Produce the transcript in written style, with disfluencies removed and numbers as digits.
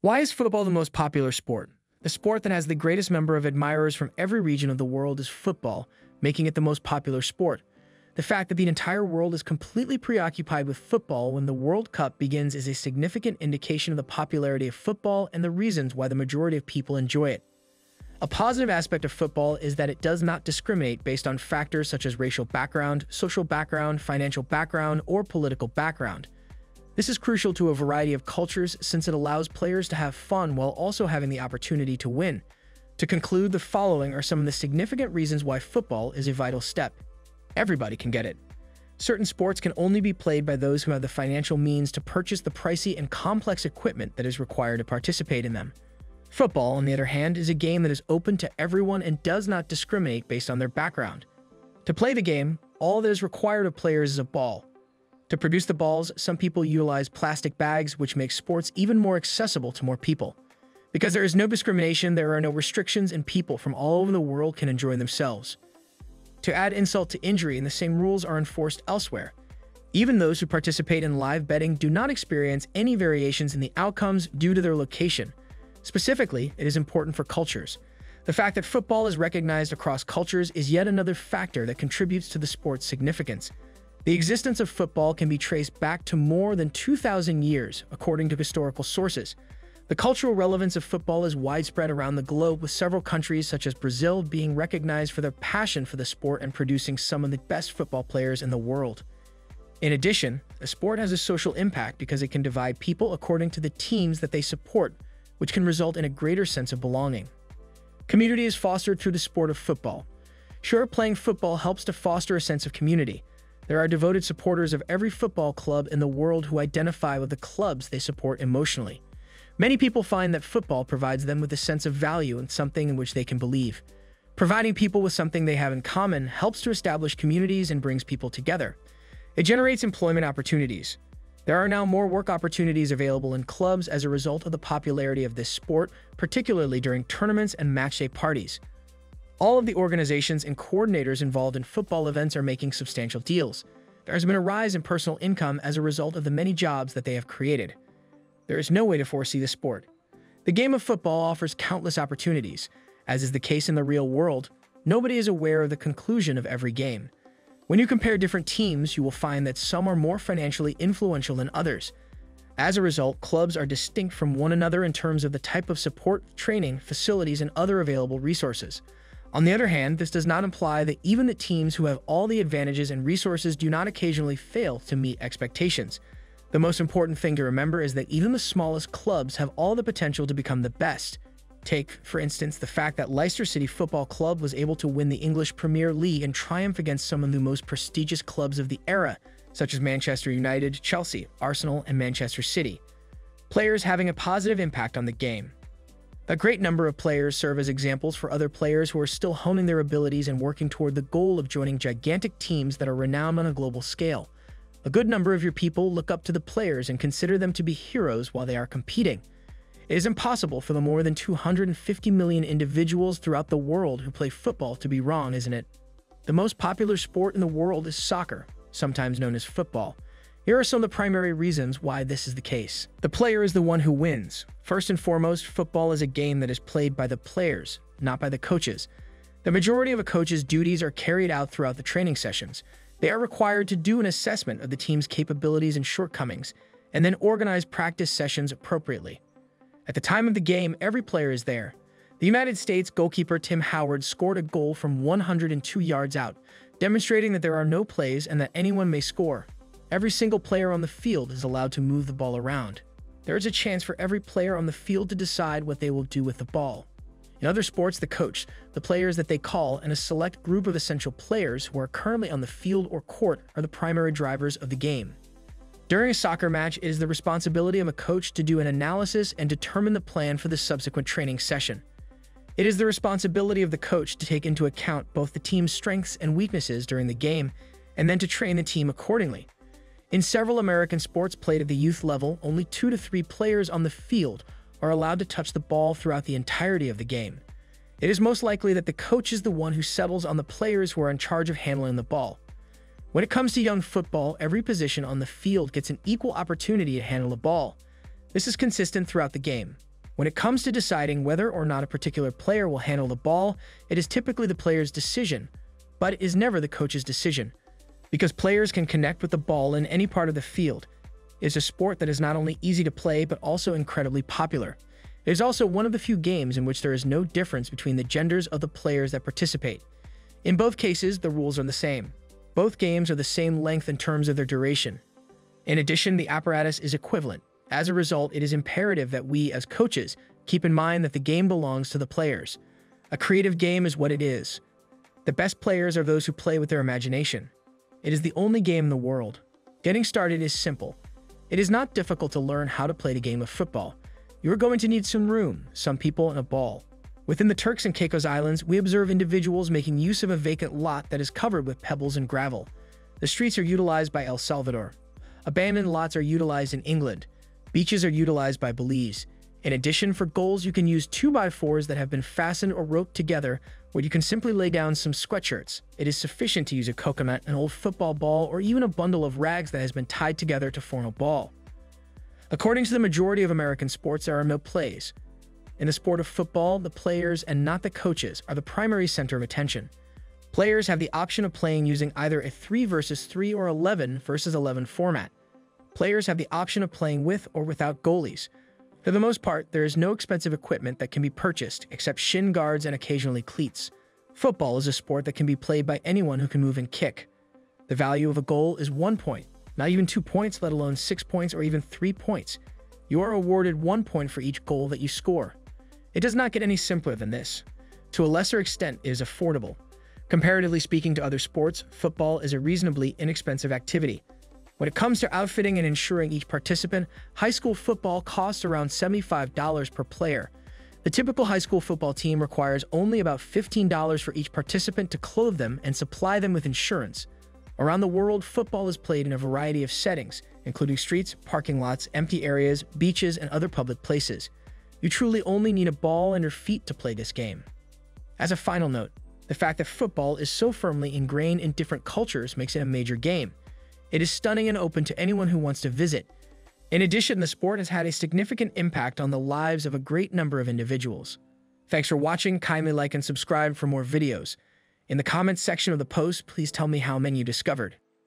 Why is football the most popular sport? The sport that has the greatest number of admirers from every region of the world is football, making it the most popular sport. The fact that the entire world is completely preoccupied with football when the World Cup begins is a significant indication of the popularity of football and the reasons why the majority of people enjoy it. A positive aspect of football is that it does not discriminate based on factors such as racial background, social background, financial background, or political background. This is crucial to a variety of cultures since it allows players to have fun while also having the opportunity to win. To conclude, the following are some of the significant reasons why football is a vital step. Everybody can get it. Certain sports can only be played by those who have the financial means to purchase the pricey and complex equipment that is required to participate in them. Football, on the other hand, is a game that is open to everyone and does not discriminate based on their background. To play the game, all that is required of players is a ball. To produce the balls, some people utilize plastic bags, which makes sports even more accessible to more people. Because there is no discrimination, there are no restrictions, and people from all over the world can enjoy themselves. To add insult to injury, and the same rules are enforced elsewhere. Even those who participate in live betting do not experience any variations in the outcomes due to their location. Specifically, it is important for cultures. The fact that football is recognized across cultures is yet another factor that contributes to the sport's significance. The existence of football can be traced back to more than 2,000 years, according to historical sources. The cultural relevance of football is widespread around the globe, with several countries such as Brazil being recognized for their passion for the sport and producing some of the best football players in the world. In addition, the sport has a social impact because it can divide people according to the teams that they support, which can result in a greater sense of belonging. Community is fostered through the sport of football. Sure, playing football helps to foster a sense of community. There are devoted supporters of every football club in the world who identify with the clubs they support emotionally. Many people find that football provides them with a sense of value and something in which they can believe. Providing people with something they have in common helps to establish communities and brings people together. It generates employment opportunities. There are now more work opportunities available in clubs as a result of the popularity of this sport, particularly during tournaments and matchday parties. All of the organizations and coordinators involved in football events are making substantial deals. There has been a rise in personal income as a result of the many jobs that they have created. There is no way to foresee the sport. The game of football offers countless opportunities. As is the case in the real world, nobody is aware of the conclusion of every game. When you compare different teams, you will find that some are more financially influential than others. As a result, clubs are distinct from one another in terms of the type of support, training, facilities, and other available resources. On the other hand, this does not imply that even the teams who have all the advantages and resources do not occasionally fail to meet expectations. The most important thing to remember is that even the smallest clubs have all the potential to become the best. Take, for instance, the fact that Leicester City Football Club was able to win the English Premier League and triumph against some of the most prestigious clubs of the era, such as Manchester United, Chelsea, Arsenal, and Manchester City. Players having a positive impact on the game. A great number of players serve as examples for other players who are still honing their abilities and working toward the goal of joining gigantic teams that are renowned on a global scale. A good number of your people look up to the players and consider them to be heroes while they are competing. It is impossible for the more than 250 million individuals throughout the world who play football to be wrong, isn't it? The most popular sport in the world is soccer, sometimes known as football. Here are some of the primary reasons why this is the case. The player is the one who wins. First and foremost, football is a game that is played by the players, not by the coaches. The majority of a coach's duties are carried out throughout the training sessions. They are required to do an assessment of the team's capabilities and shortcomings, and then organize practice sessions appropriately. At the time of the game, every player is there. The United States goalkeeper Tim Howard scored a goal from 102 yards out, demonstrating that there are no plays and that anyone may score. Every single player on the field is allowed to move the ball around. There is a chance for every player on the field to decide what they will do with the ball. In other sports, the coach, the players that they call, and a select group of essential players who are currently on the field or court are the primary drivers of the game. During a soccer match, it is the responsibility of a coach to do an analysis and determine the plan for the subsequent training session. It is the responsibility of the coach to take into account both the team's strengths and weaknesses during the game, and then to train the team accordingly. In several American sports played at the youth level, only 2 to 3 players on the field are allowed to touch the ball throughout the entirety of the game. It is most likely that the coach is the one who settles on the players who are in charge of handling the ball. When it comes to young football, every position on the field gets an equal opportunity to handle the ball. This is consistent throughout the game. When it comes to deciding whether or not a particular player will handle the ball, it is typically the player's decision, but it is never the coach's decision, because players can connect with the ball in any part of the field. It is a sport that is not only easy to play, but also incredibly popular. It is also one of the few games in which there is no difference between the genders of the players that participate. In both cases, the rules are the same. Both games are the same length in terms of their duration. In addition, the apparatus is equivalent. As a result, it is imperative that we, as coaches, keep in mind that the game belongs to the players. A creative game is what it is. The best players are those who play with their imagination. It is the only game in the world. Getting started is simple. It is not difficult to learn how to play the game of football. You are going to need some room, some people, and a ball. Within the Turks and Caicos Islands, we observe individuals making use of a vacant lot that is covered with pebbles and gravel. The streets are utilized by El Salvador. Abandoned lots are utilized in England. Beaches are utilized by Belize. In addition, for goals, you can use 2x4s that have been fastened or roped together, where you can simply lay down some sweatshirts. It is sufficient to use a coconut, an old football ball, or even a bundle of rags that has been tied together to form a ball. According to the majority of American sports, there are no plays. In the sport of football, the players, and not the coaches, are the primary center of attention. Players have the option of playing using either a 3-versus-3 or 11-versus-11 format. Players have the option of playing with or without goalies. For the most part, there is no expensive equipment that can be purchased, except shin guards and occasionally cleats. Football is a sport that can be played by anyone who can move and kick. The value of a goal is 1 point, not even 2 points, let alone 6 points or even 3 points. You are awarded 1 point for each goal that you score. It does not get any simpler than this. To a lesser extent, it is affordable. Comparatively speaking to other sports, football is a reasonably inexpensive activity. When it comes to outfitting and insuring each participant, high school football costs around $75 per player. The typical high school football team requires only about $15 for each participant to clothe them and supply them with insurance. Around the world, football is played in a variety of settings, including streets, parking lots, empty areas, beaches, and other public places. You truly only need a ball and your feet to play this game. As a final note, the fact that football is so firmly ingrained in different cultures makes it a major game. It is stunning and open to anyone who wants to visit. In addition, the sport has had a significant impact on the lives of a great number of individuals. Thanks for watching. Kindly like and subscribe for more videos. In the comments section of the post, please tell me how many you discovered.